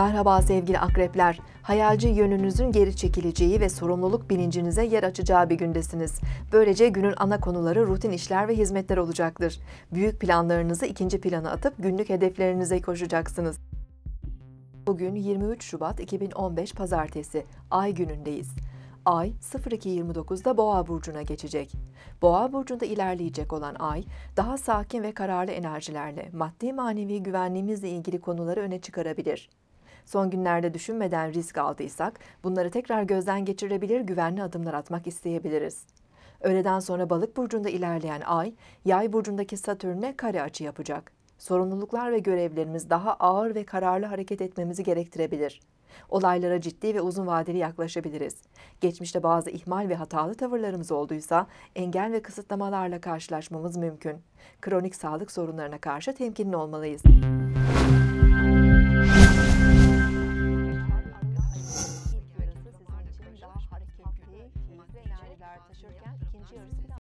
Merhaba sevgili akrepler, hayalci yönünüzün geri çekileceği ve sorumluluk bilincinize yer açacağı bir gündesiniz. Böylece günün ana konuları rutin işler ve hizmetler olacaktır. Büyük planlarınızı ikinci plana atıp günlük hedeflerinize koşacaksınız. Bugün 23 Şubat 2015 Pazartesi, Ay günündeyiz. Ay 02.29'da Boğa burcuna geçecek. Boğa burcunda ilerleyecek olan Ay, daha sakin ve kararlı enerjilerle maddi manevi güvenliğimizle ilgili konuları öne çıkarabilir. Son günlerde düşünmeden risk aldıysak, bunları tekrar gözden geçirebilir, güvenli adımlar atmak isteyebiliriz. Öğleden sonra Balık burcunda ilerleyen Ay, Yay burcundaki Satürn'e kare açı yapacak. Sorumluluklar ve görevlerimiz daha ağır ve kararlı hareket etmemizi gerektirebilir. Olaylara ciddi ve uzun vadeli yaklaşabiliriz. Geçmişte bazı ihmal ve hatalı tavırlarımız olduysa engel ve kısıtlamalarla karşılaşmamız mümkün. Kronik sağlık sorunlarına karşı temkinli olmalıyız.